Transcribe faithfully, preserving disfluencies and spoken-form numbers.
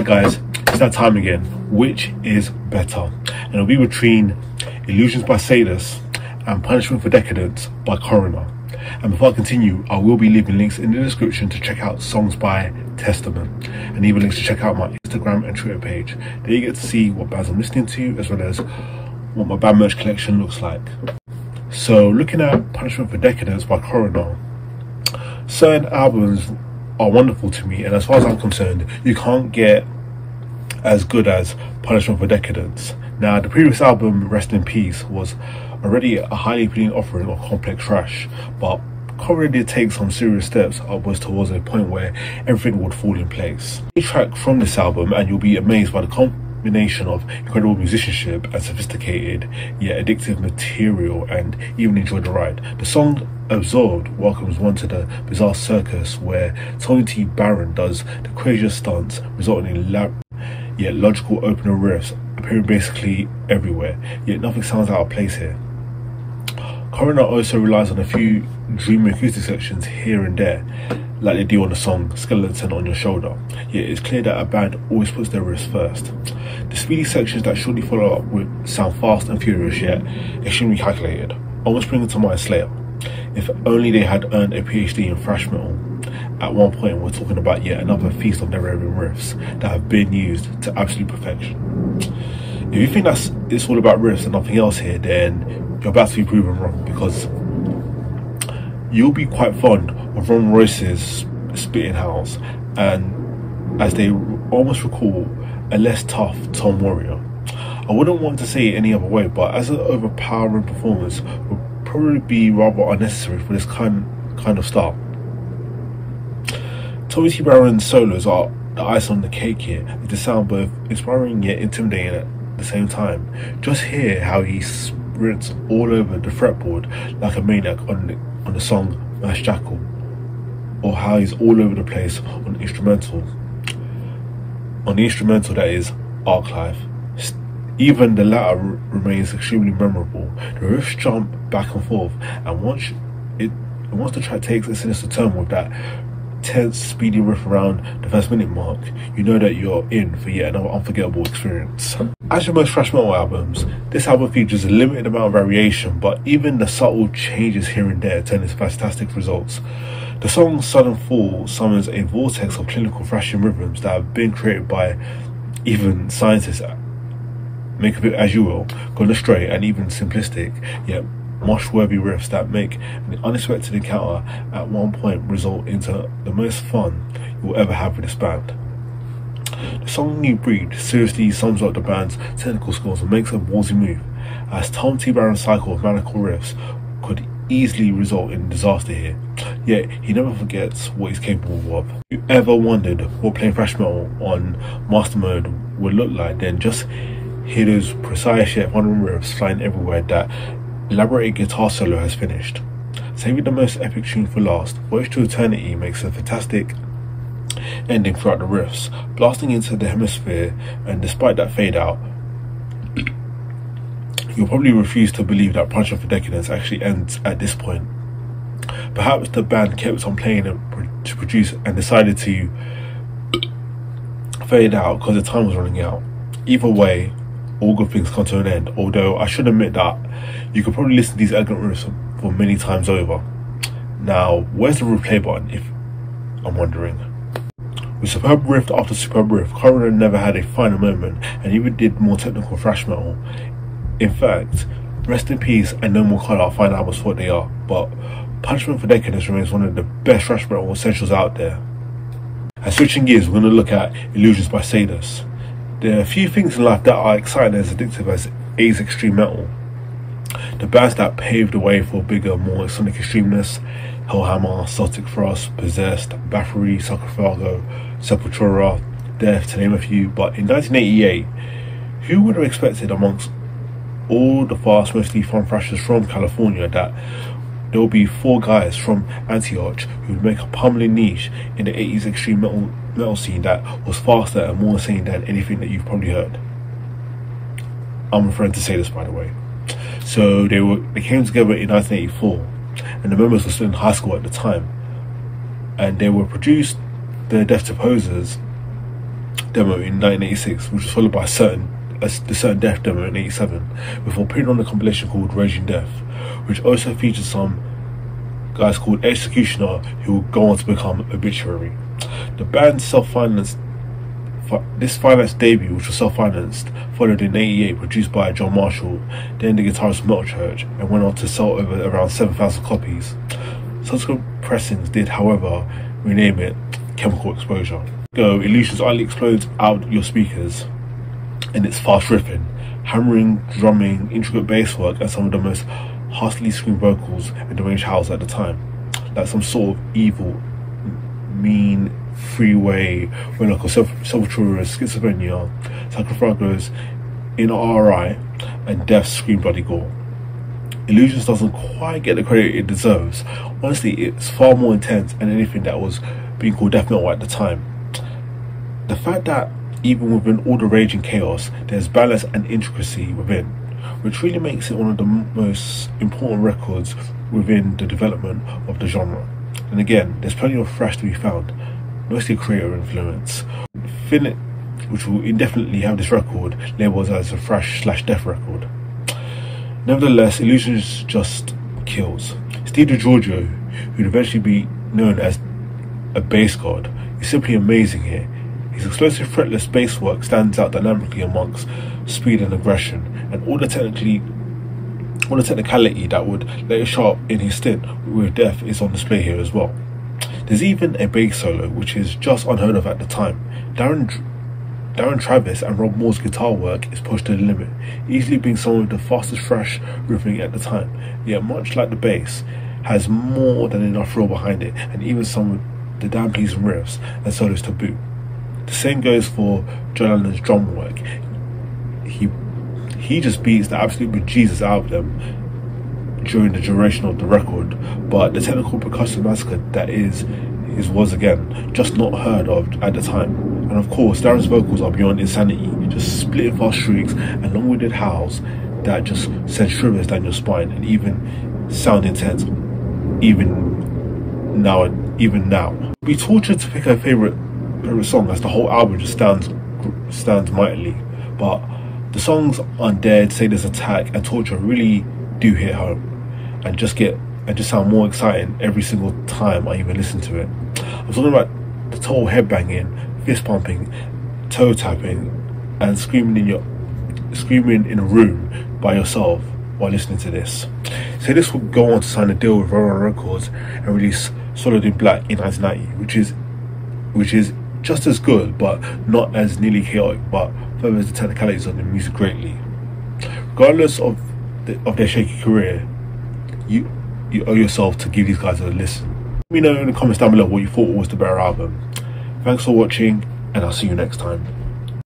Alright guys, it's that time again. Which is better? And it'll be between Illusions by Sadus and Punishment for Decadence by Coroner. And before I continue, I will be leaving links in the description to check out songs by Testament, and even links to check out my Instagram and Twitter page. There you get to see what bands I'm listening to, as well as what my band merch collection looks like. So looking at Punishment for Decadence by Coroner, certain albums are wonderful to me, and as far as I'm concerned, you can't get as good as Punishment for Decadence. Now, the previous album, Rest in Peace, was already a highly appealing offering of complex thrash, but Coroner did take some serious steps upwards towards a point where everything would fall in place. A track from this album, and you'll be amazed by the combination of incredible musicianship and sophisticated yet addictive material, and even enjoy the ride. The song Absorbed welcomes one to the bizarre circus where Tony T. Barron does the craziest stunts, resulting in lab yet logical opener riffs appearing basically everywhere, yet nothing sounds out of place here. Coroner also relies on a few dreamy acoustic sections here and there, like they do on the song Skeleton On Your Shoulder, yet it's clear that a band always puts their riffs first. The speedy sections that shortly follow up with sound fast and furious, yet extremely calculated, almost bringing to mind Slayer. If only they had earned a PhD in thrash metal. At one point we're talking about yet another feast of never-ending riffs that have been used to absolute perfection. If you think that's it's all about riffs and nothing else here, then you're about to be proven wrong, because you'll be quite fond of Ron Royce's spitting house, and as they almost recall a less tough Tom Warrior. I wouldn't want to say it any other way, but as an overpowering performance would probably be rather unnecessary for this kind kind of style. Tommy T. Barron's solos are the ice on the cake here, with the sound both inspiring yet intimidating at the same time. Just hear how he sprints all over the fretboard like a maniac on the, on the song Mass Jackal, or how he's all over the place on the instrumental. On the instrumental that is Arc Life. Even the latter remains extremely memorable. The riffs jump back and forth, and once it once the track takes a sinister turn with that tense, speedy riff around the first minute mark, you know that you're in for yet another unforgettable experience. As with most thrash metal albums, this album features a limited amount of variation, but even the subtle changes here and there turn into fantastic results. The song Sudden Fall summons a vortex of clinical thrashing rhythms that have been created by even scientists, make of it as you will, gone astray, and even simplistic, yet mush-worthy riffs that make an unexpected encounter at one point result into the most fun you'll ever have with this band. The song New Breed seriously sums up the band's technical skills and makes a ballsy move, as Tom T. Barron's cycle of maniacal riffs could easily result in disaster here, yet he never forgets what he's capable of. If you ever wondered what playing thrash metal on master mode would look like, then just hear those precise yet wandering riffs flying everywhere that elaborate guitar solo has finished. Saving the most epic tune for last, Voyage to Eternity makes a fantastic ending throughout the riffs, blasting into the hemisphere, and despite that fade out, you'll probably refuse to believe that Punishment for Decadence actually ends at this point. Perhaps the band kept on playing and to produce and decided to fade out because the time was running out. Either way, all good things come to an end, although I should admit that you could probably listen to these elegant riffs for many times over. Now, where's the replay button, if I'm wondering? With superb riff after superb riff, Coroner never had a finer moment, and even did more technical thrash metal. In fact, Rest in Peace and No More Colour are fine albums for what they are, but Punishment for Decadence remains one of the best thrash metal essentials out there. And switching gears, we're going to look at Illusions by Sadus. There are a few things in life that are exciting and as addictive as eighties extreme metal. The bands that paved the way for bigger, more sonic extremeness: Hellhammer, Celtic Frost, Possessed, Bathory, Sarcophago, Sepultura, Death, to name a few. But in nineteen eighty-eight, who would have expected, amongst all the fast, mostly fun thrashers from California, that there would be four guys from Antioch who would make a permanent niche in the eighties extreme metal metal scene that was faster and more insane than anything that you've probably heard? I'm referring to Sadus, by the way. So they were they came together in nineteen eighty-four, and the members were still in high school at the time, and they were produced the Death to Posers demo in nineteen eighty-six, which was followed by a certain, a, the certain Death demo in eighty-seven, before putting on a compilation called Raging Death, which also features some guys called Executioner, who would go on to become Obituary. The band self-financed this finance debut, which was self-financed, followed in eighty-eight, produced by John Marshall, then the guitarist Metal Church, and went on to sell over around seven thousand copies. Subsequent pressings did, however, rename it Chemical Exposure. Go, Illusions only explodes out your speakers, and it's fast riffing, hammering, drumming, intricate bass work, and some of the most harshly screamed vocals and deranged howls at the time, like some sort of evil, mean, freeway, when like a Sepultura, Schizophrenia, Sacrifragos, in R I, and Death scream bloody gore. Illusions doesn't quite get the credit it deserves. Honestly, it's far more intense than anything that was being called death metal at the time. The fact that even within all the rage and chaos, there's balance and intricacy within, which really makes it one of the most important records within the development of the genre. And again, there's plenty of thrash to be found, mostly creator influence. Finit, which will indefinitely have this record labeled as a thrash slash death record. Nevertheless, Illusions just kills. Steve Giorgio, who'd eventually be known as a bass god, is simply amazing here. His explosive fretless bass work stands out dynamically amongst speed and aggression, and all the technically all the technicality that would later show up in his stint with Death is on display here as well. There's even a bass solo, which is just unheard of at the time. Darren, Darren Travis and Rob Moore's guitar work is pushed to the limit, easily being some of the fastest thrash riffing at the time, yet much like the bass, has more than enough thrill behind it, and even some of the damn pleasing riffs and solos to boot. The same goes for John Allen's drum work. He, he just beats the absolute bejesus out of them during the duration of the record, but the technical percussive massacre that is is was again just not heard of at the time. And of course, Darren's vocals are beyond insanity, just split fast shrieks and long-winded howls that just send shivers down your spine and even sound intense even now. Even now, it'd be tortured to pick her favorite favorite song, as the whole album just stands stands mightily. But the songs Undead, Sadus, Attack, and Torture really do hit home, and just get and just sound more exciting every single time I even listen to it. I'm talking about the total head banging, fist pumping, toe tapping, and screaming in your screaming in a room by yourself while listening to this. So this would go on to sign a deal with Roadrunner Records and release Solid in Black in nineteen ninety, which is which is just as good, but not as nearly chaotic, but furthers the technicalities of the music greatly. Regardless of of their shaky career, you you owe yourself to give these guys a listen. Let me know in the comments down below what you thought was the better album. Thanks for watching, and I'll see you next time.